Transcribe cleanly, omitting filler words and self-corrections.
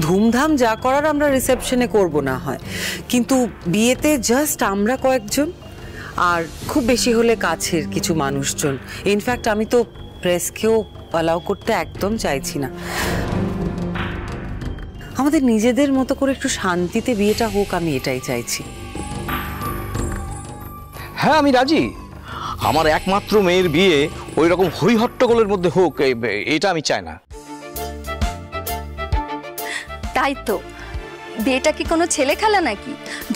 धूमधाम जा करार आमरा रिसेप्शने करब ना हय किन्तु बियेते जस्ट आमरा कयेकजन और खूब बेशी होले काछेर किछु मानुषजन। इनफैक्ट आमी तो प्रेसकेओ अलाउ करते एकदम चाइछि ना, आमादेर निजेदेर मतो करे एकटु शांतिते बियेटा होक आमी एटाई चाइछि। हाँ आमी राजी, आमार एकमात्र मेयेर बिये ओई रकम हई हट्टगोलेर मध्ये होक एटा आमी चाइ ना। ताई तो बियेटा कि कोनो छेले खेला नाकि?